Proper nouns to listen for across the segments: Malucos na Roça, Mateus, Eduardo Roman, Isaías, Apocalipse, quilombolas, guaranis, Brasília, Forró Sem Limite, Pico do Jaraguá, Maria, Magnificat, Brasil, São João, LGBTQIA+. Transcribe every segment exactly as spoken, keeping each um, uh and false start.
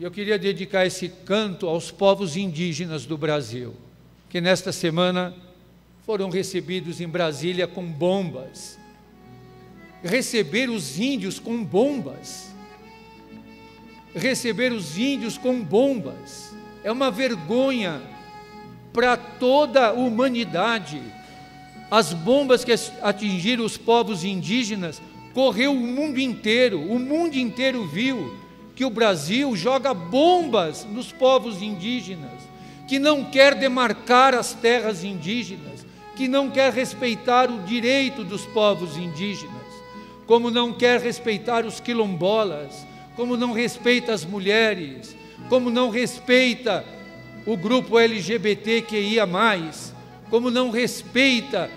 E eu queria dedicar esse canto aos povos indígenas do Brasil, que nesta semana foram recebidos em Brasília com bombas. Receber os índios com bombas. Receber os índios com bombas. É uma vergonha para toda a humanidade. As bombas que atingiram os povos indígenas, correu o mundo inteiro, o mundo inteiro viu que o Brasil joga bombas nos povos indígenas, que não quer demarcar as terras indígenas, que não quer respeitar o direito dos povos indígenas, como não quer respeitar os quilombolas, como não respeita as mulheres, como não respeita o grupo L G B T Q I A mais, como não respeita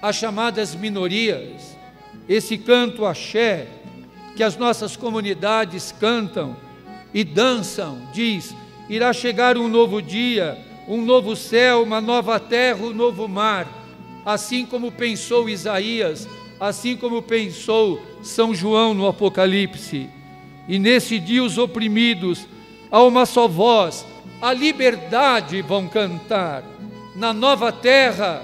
as chamadas minorias. Esse canto axé, que as nossas comunidades cantam e dançam, diz: irá chegar um novo dia, um novo céu, uma nova terra, um novo mar, assim como pensou Isaías, assim como pensou São João no Apocalipse. E nesse dia os oprimidos, a uma só voz, a liberdade vão cantar. Na nova terra,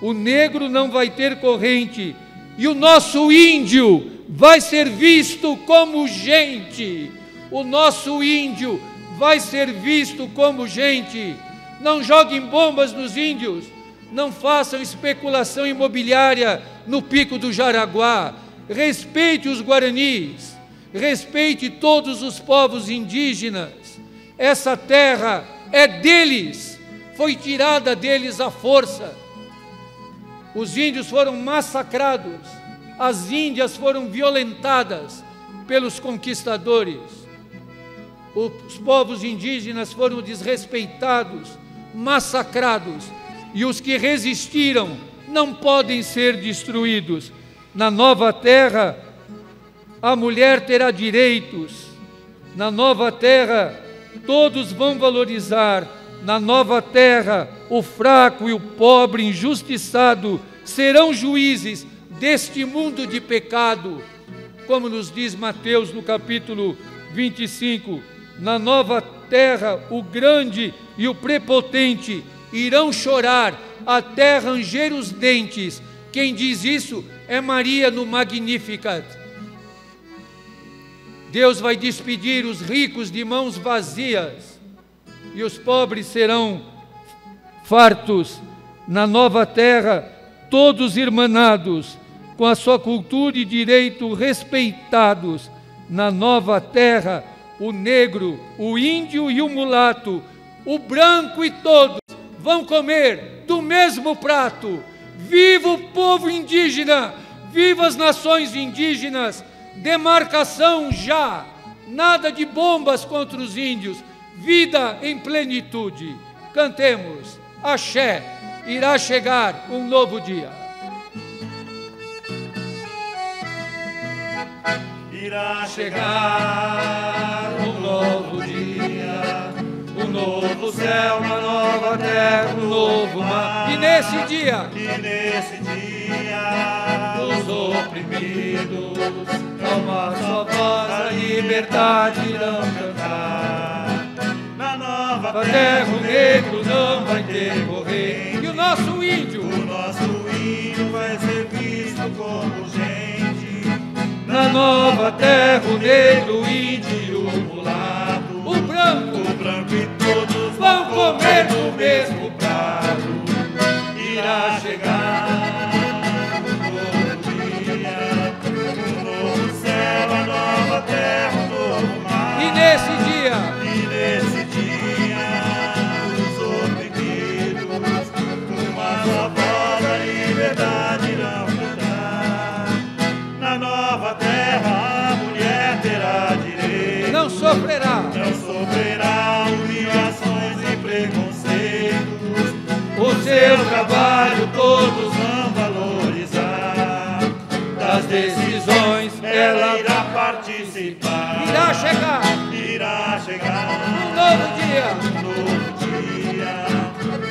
o negro não vai ter corrente, e o nosso índio vai ser visto como gente. O nosso índio vai ser visto como gente. Não joguem bombas nos índios, não façam especulação imobiliária no Pico do Jaraguá. Respeite os guaranis, respeite todos os povos indígenas. Essa terra é deles. Foi tirada deles à força. Os índios foram massacrados, as índias foram violentadas pelos conquistadores, os povos indígenas foram desrespeitados, massacrados, e os que resistiram não podem ser destruídos. Na nova terra, a mulher terá direitos. Na nova terra, todos vão valorizar. Na nova terra, o fraco e o pobre injustiçado serão juízes deste mundo de pecado, como nos diz Mateus no capítulo vinte e cinco. Na nova terra, o grande e o prepotente irão chorar até ranger os dentes. Quem diz isso é Maria no Magnificat. Deus vai despedir os ricos de mãos vazias, e os pobres serão fartos. Na nova terra, todos irmanados, com a sua cultura e direito respeitados. Na nova terra, o negro, o índio e o mulato, o branco e todos vão comer do mesmo prato. Viva o povo indígena! Viva as nações indígenas! Demarcação já! Nada de bombas contra os índios! Vida em plenitude. Cantemos: axé, irá chegar um novo dia. Irá chegar um novo dia, um novo céu, uma nova terra, um novo mar. E nesse dia, e nesse dia, os oprimidos, com uma só voz, a liberdade irão cantar. A terra o negro não vai ter corrente, e o nosso índio, o nosso índio vai ser visto como gente. Na nova terra o negro, o índio, o mulato, o branco, o branco e todos vão comer do mesmo prato. Irá chegar um novo dia, um novo céu, a nova terra, um novo mar. E nesse dia, sofrerá. Não sofrerá humilhações e preconceitos, o seu trabalho todos vão valorizar, das decisões ela irá participar. Irá chegar, irá chegar um novo dia,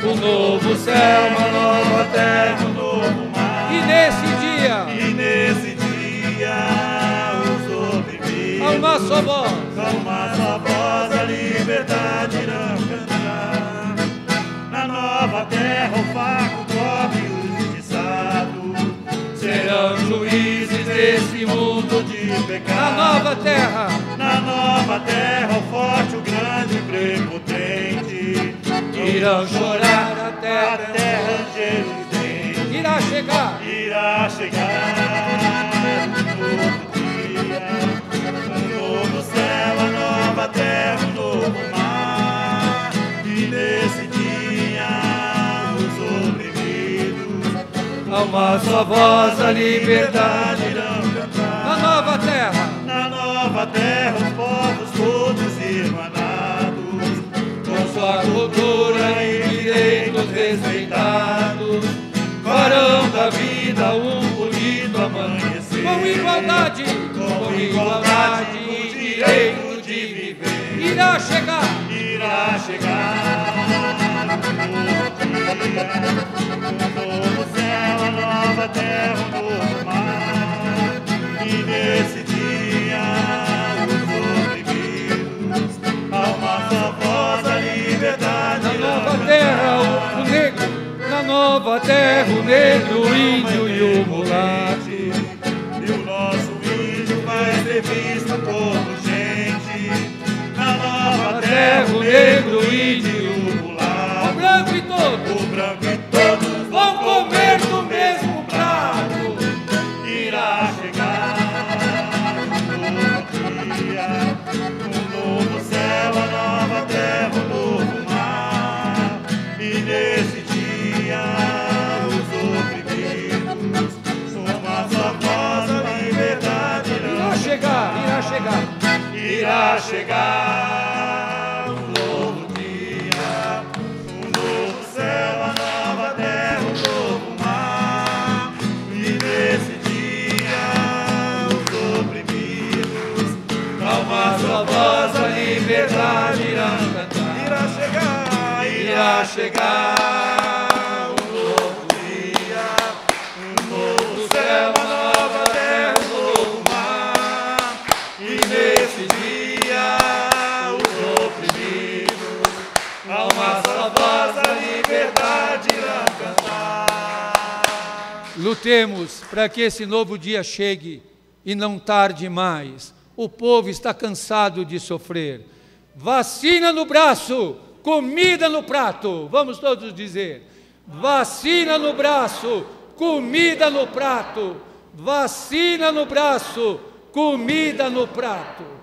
um novo dia, um novo céu, uma nova terra, um novo mar. E nesse dia, e nesse dia, os ouvidos, uma só voz, uma só voz. liberdade irão cantar. Na nova terra o fraco, pobre e o injustiçado serão juízes desse mundo de pecado. Na nova terra, na nova terra o forte, o grande e prepotente irão chorar até a terra angelicente. Irá chegar, irá chegar todo dia um novo céu, a nova terra, um novo mar. E nesse dia os oprimidos a uma só voz, a liberdade irão cantar. Na nova terra, na nova terra os povos todos irmanados, com sua cultura e direitos respeitados, farão da vida um bonito amanhecer. Com igualdade, com, com igualdade e direito de viver. Irá chegar, irá chegar um dia, um novo céu, a nova terra, um novo mar. E nesse dia os oprimidos a uma só voz, a liberdade. Na nova terra o negro, na nova terra o negro, o índio e o mulato. E o nosso índio vai ser visto como gente. Na nova terra o negro, o índio e o mulato, o branco e todos, o branco e todos vão comer do mesmo prato. Irá chegar um novo dia, um novo céu, a nova terra, um novo mar. E nesse dia os oprimidos soma sua voz, a liberdade irá chegar, irá chegar, irá chegar um novo dia, um novo céu, a nova terra, um novo mar. E nesse dia os oprimidos calma sua voz, a liberdade irá cantar. Irá chegar, irá chegar Lutemos para que esse novo dia chegue e não tarde mais. O povo está cansado de sofrer. Vacina no braço, comida no prato. Vamos todos dizer: vacina no braço, comida no prato. Vacina no braço, comida no prato.